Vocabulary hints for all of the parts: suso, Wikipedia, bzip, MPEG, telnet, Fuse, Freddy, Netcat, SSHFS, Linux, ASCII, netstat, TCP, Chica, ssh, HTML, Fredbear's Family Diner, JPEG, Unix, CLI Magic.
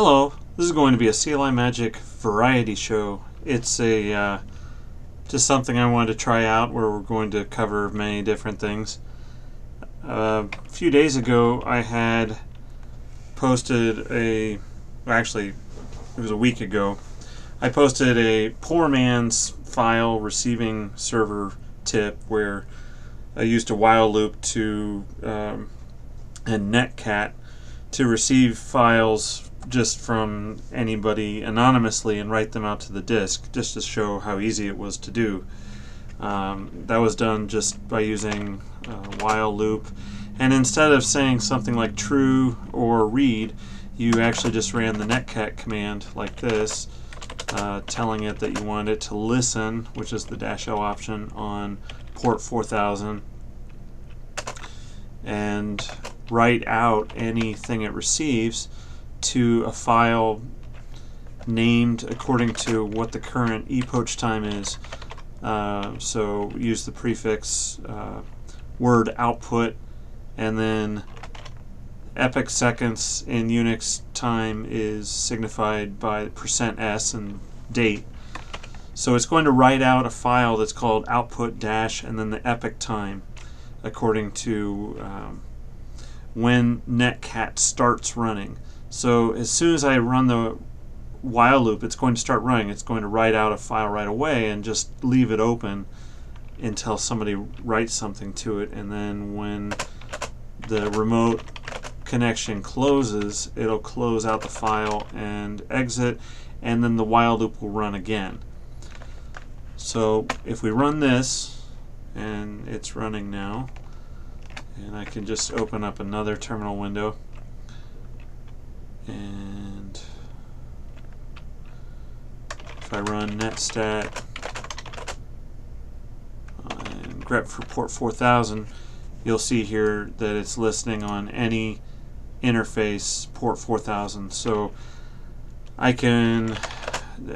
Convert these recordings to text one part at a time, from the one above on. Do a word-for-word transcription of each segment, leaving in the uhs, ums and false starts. Hello, this is going to be a C L I Magic variety show. It's a uh, just something I wanted to try out where we're going to cover many different things. Uh, a few days ago I had posted a, well, actually it was a week ago, I posted a poor man's file receiving server tip where I used a while loop to um, and Netcat to receive files just from anybody anonymously and write them out to the disk, just to show how easy it was to do. Um, that was done just by using a while loop, and instead of saying something like true or read, you actually just ran the netcat command like this, uh, telling it that you want it to listen, which is the dash L option on port four thousand, and write out anything it receives to a file named according to what the current epoch time is. Uh, so use the prefix uh, word output, and then epoch seconds in Unix time is signified by percent s and date. So it's going to write out a file that's called output dash and then the epoch time according to um, when netcat starts running. So as soon as I run the while loop, it's going to start running. It's going to write out a file right away and just leave it open until somebody writes something to it. And then when the remote connection closes, it'll close out the file and exit, and then the while loop will run again. So if we run this, and it's running now, and I can just open up another terminal window. And if I run netstat and grep for port four thousand, you'll see here that it's listening on any interface port four thousand. So I can,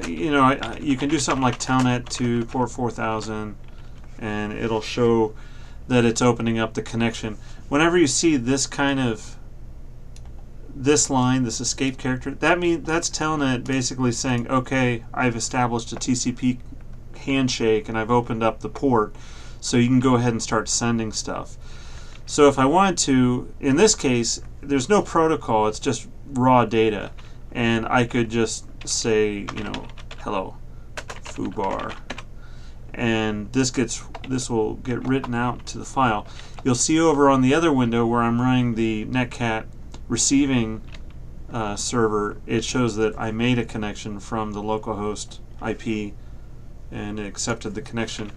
you know, I, you can do something like telnet to port four thousand, and it'll show that it's opening up the connection. Whenever you see this kind of this line, this escape character, that means that's telnet basically saying, okay, I've established a T C P handshake and I've opened up the port, so you can go ahead and start sending stuff. So if I wanted to, in this case, there's no protocol, it's just raw data, and I could just say, you know, hello, foobar, and this gets, this will get written out to the file. You'll see over on the other window where I'm running the netcat receiving uh, server, it shows that I made a connection from the localhost I P and it accepted the connection.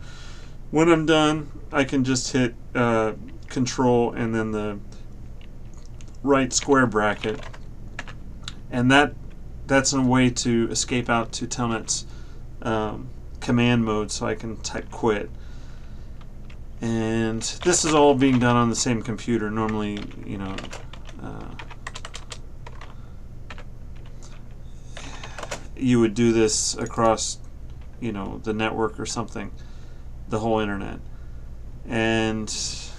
When I'm done, I can just hit uh, control and then the right square bracket, and that that's a way to escape out to telnet's um, command mode, so I can type quit. And this is all being done on the same computer. Normally, you know, Uh, you would do this across, you know, the network or something, the whole internet. And if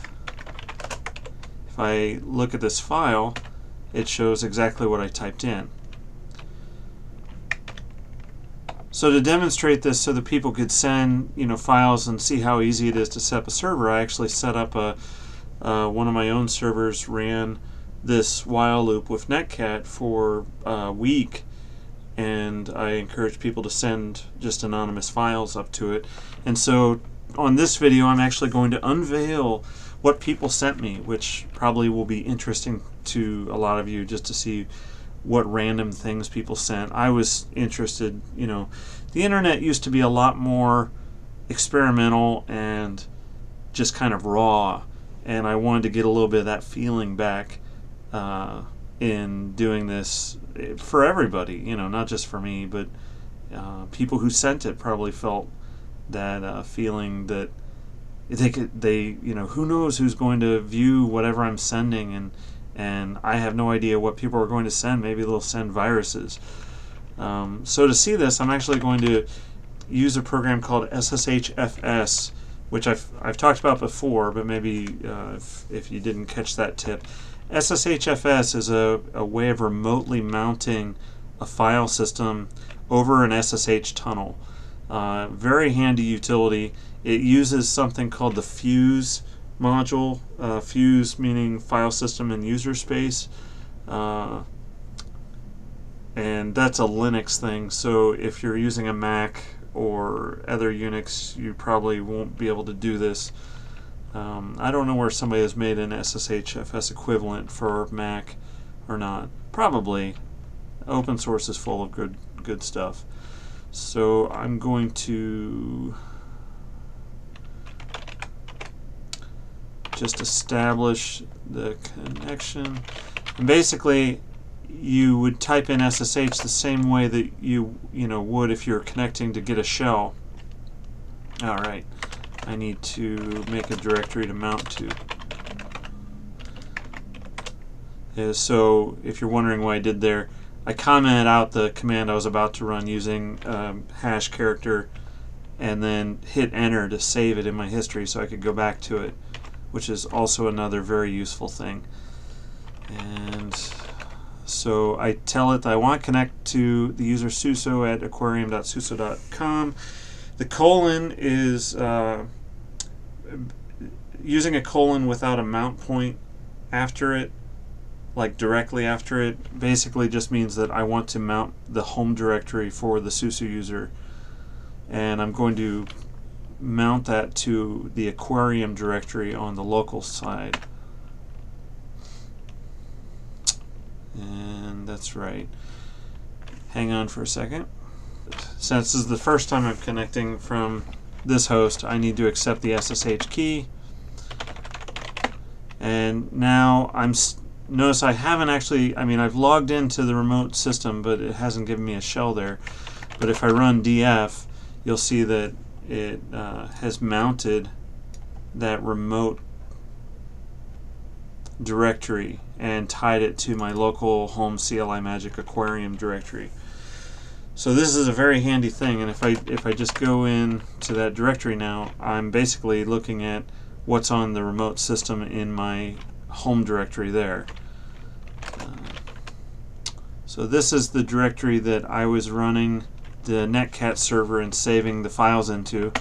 I look at this file, it shows exactly what I typed in. So to demonstrate this, so that people could send, you know, files and see how easy it is to set up a server, I actually set up a uh, one of my own servers, ran this while loop with netcat for a week, and I encourage people to send just anonymous files up to it. And so on this video I'm actually going to unveil what people sent me, which probably will be interesting to a lot of you, just to see what random things people sent. I was interested, you know, the internet used to be a lot more experimental and just kind of raw, and I wanted to get a little bit of that feeling back Uh, in doing this for everybody, you know, not just for me, but uh, people who sent it probably felt that uh, feeling that they could, they, you know, who knows who's going to view whatever I'm sending, and and I have no idea what people are going to send. Maybe they'll send viruses. Um, so to see this, I'm actually going to use a program called S S H F S, which I've, I've talked about before, but maybe uh, if, if you didn't catch that tip. S S H F S is a, a way of remotely mounting a file system over an S S H tunnel. Uh, very handy utility. It uses something called the Fuse module. Uh, Fuse meaning file system and user space. Uh, and that's a Linux thing, so if you're using a Mac or other Unix, you probably won't be able to do this. Um, I don't know where somebody has made an S S H F S equivalent for Mac or not. Probably. Open source is full of good good stuff. So I'm going to just establish the connection. And basically, you would type in S S H the same way that you you know would if you're connecting to get a shell. All right, I need to make a directory to mount to. Uh, so if you're wondering what I did there, I commented out the command I was about to run using um, hash character, and then hit enter to save it in my history so I could go back to it, which is also another very useful thing. And so I tell it that I want to connect to the user suso at aquarium dot suso dot com. The colon is uh, using a colon without a mount point after it, like directly after it, basically just means that I want to mount the home directory for the suso user, and I'm going to mount that to the aquarium directory on the local side. And that's right. Hang on for a second. Since this is the first time I'm connecting from this host, I need to accept the S S H key. And now I'm notice I haven't actually, I mean, I've logged into the remote system, but it hasn't given me a shell there. But if I run df, you'll see that it uh, has mounted that remote directory and tied it to my local home C L I Magic aquarium directory. So this is a very handy thing, and if I if I just go in to that directory now, I'm basically looking at what's on the remote system in my home directory there. Uh, so this is the directory that I was running the Netcat server and saving the files into.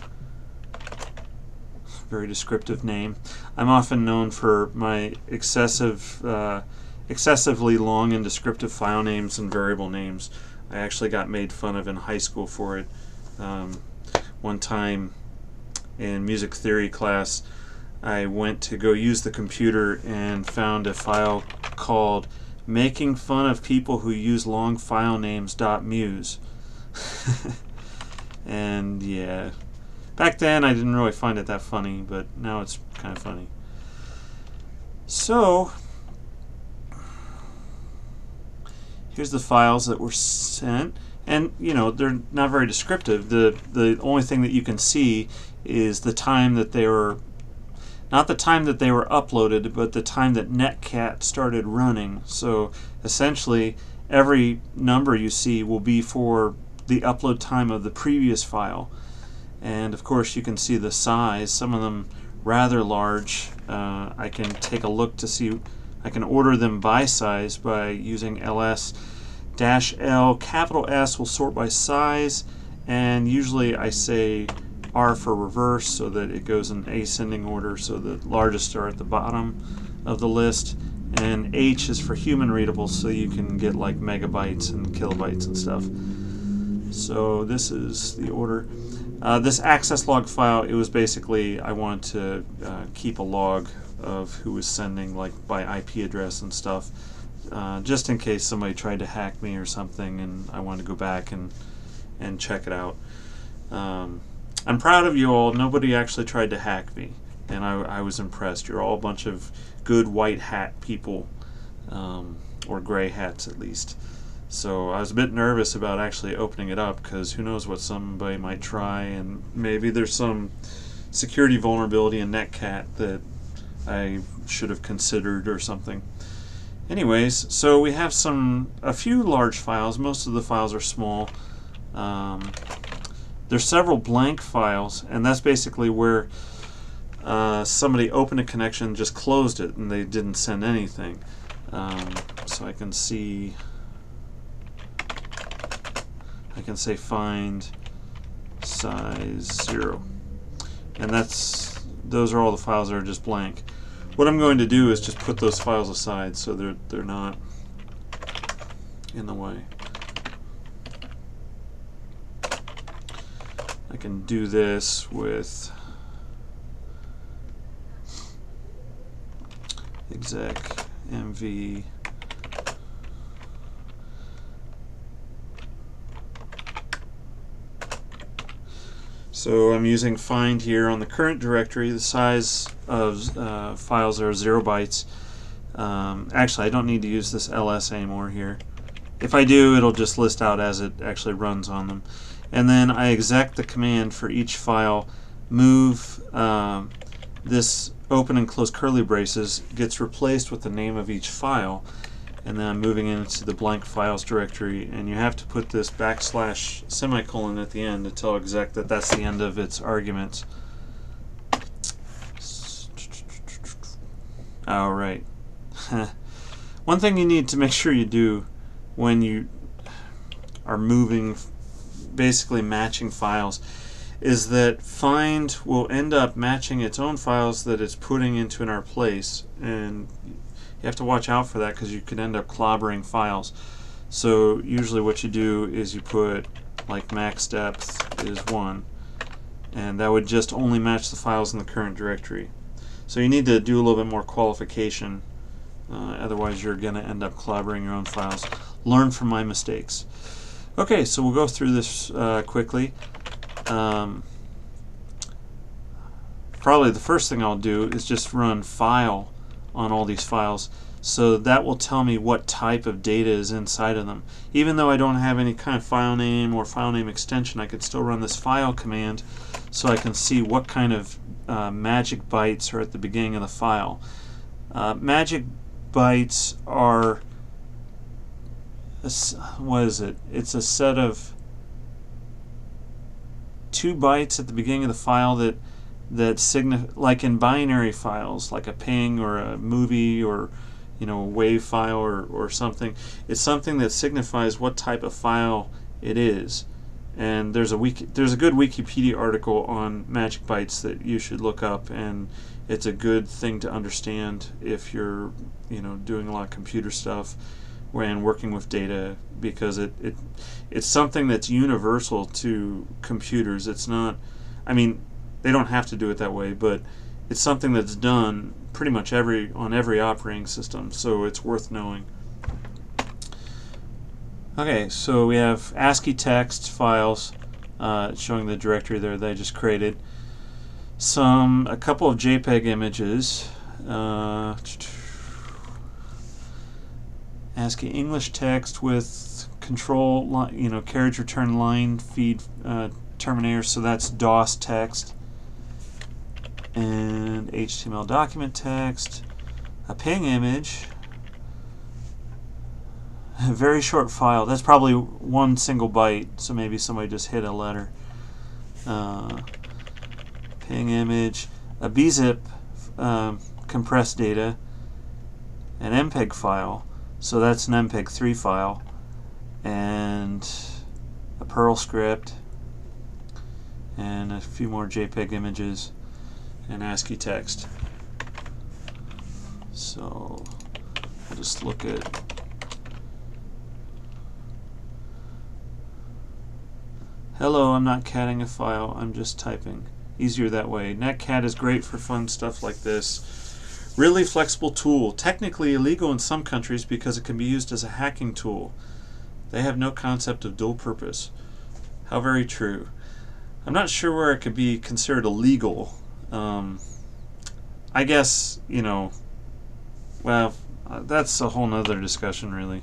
Very descriptive name. I'm often known for my excessive, uh, excessively long and descriptive file names and variable names. I actually got made fun of in high school for it. Um, one time in music theory class, I went to go use the computer and found a file called Making Fun of People Who Use Long File Names.muse. And yeah, back then I didn't really find it that funny, but now it's kind of funny. So here's the files that were sent, and you know they're not very descriptive. The the only thing that you can see is the time that they were, not the time that they were uploaded, but the time that Netcat started running. So essentially every number you see will be for the upload time of the previous file. And of course you can see the size, some of them rather large. Uh, I can take a look to see, I can order them by size by using L S dash L. Capital S will sort by size, and usually I say R for reverse so that it goes in ascending order, so the largest are at the bottom of the list. And H is for human readable, so you can get like megabytes and kilobytes and stuff. So this is the order. Uh, this access log file, it was basically, I wanted to uh, keep a log of who was sending, like by I P address and stuff, uh, just in case somebody tried to hack me or something and I wanted to go back and and check it out. Um, I'm proud of you all. Nobody actually tried to hack me, and I, I was impressed. You're all a bunch of good white hat people, um, or gray hats at least. So I was a bit nervous about actually opening it up, because who knows what somebody might try, and maybe there's some security vulnerability in Netcat that I should have considered or something. Anyways, so we have some a few large files. Most of the files are small. Um, there's several blank files, and that's basically where uh, somebody opened a connection, just closed it, and they didn't send anything. Um, so I can see I can say find size zero, and that's those are all the files that are just blank. What I'm going to do is just put those files aside so they're they're not in the way. I can do this with exec mv . So I'm using find here on the current directory. The size of uh, files are zero bytes. Um, actually, I don't need to use this ls anymore here. If I do, it'll just list out as it actually runs on them. And then I exec the command for each file. Move um, this open and close curly braces gets replaced with the name of each file. And then I'm moving into the blank files directory, and you have to put this backslash semicolon at the end to tell exec that that's the end of its argument. All right. One thing you need to make sure you do when you are moving, basically matching files, is that find will end up matching its own files that it's putting into in our place, and you have to watch out for that because you could end up clobbering files. So usually what you do is you put like max depth is one, and that would just only match the files in the current directory. So you need to do a little bit more qualification, uh, otherwise you're going to end up clobbering your own files. Learn from my mistakes. Okay, so we'll go through this uh, quickly. Um, probably the first thing I'll do is just run file on all these files, so that will tell me what type of data is inside of them. Even though I don't have any kind of file name or file name extension, I could still run this file command so I can see what kind of uh, magic bytes are at the beginning of the file. Uh, magic bytes are a, what is it? It's a set of two bytes at the beginning of the file that that signify, like in binary files, like a ping or a movie or, you know, a wave file or, or something. It's something that signifies what type of file it is. And there's a wiki, there's a good Wikipedia article on magic bytes that you should look up, and it's a good thing to understand if you're, you know, doing a lot of computer stuff and working with data, because it, it it's something that's universal to computers. It's not, I mean, they don't have to do it that way, but it's something that's done pretty much every on every operating system, so it's worth knowing. Okay, so we have ASCII text files uh, showing the directory there that I just created. Some a couple of JPEG images. Uh, ASCII English text with control, you know, carriage return line feed uh, terminator, so that's DOS text. And H T M L document text, a ping image, a very short file. That's probably one single byte, so maybe somebody just hit a letter. Uh, ping image, a bzip um, compressed data, an M P E G file, so that's an M P E G three file, and a Perl script, and a few more JPEG images, and ASCII text. So I'll just look at hello, I'm not catting a file, I'm just typing. Easier that way. Netcat is great for fun stuff like this. Really flexible tool. Technically illegal in some countries because it can be used as a hacking tool. They have no concept of dual purpose. How very true. I'm not sure where it could be considered illegal. Um, I guess, you know, well, uh, that's a whole nother discussion, really.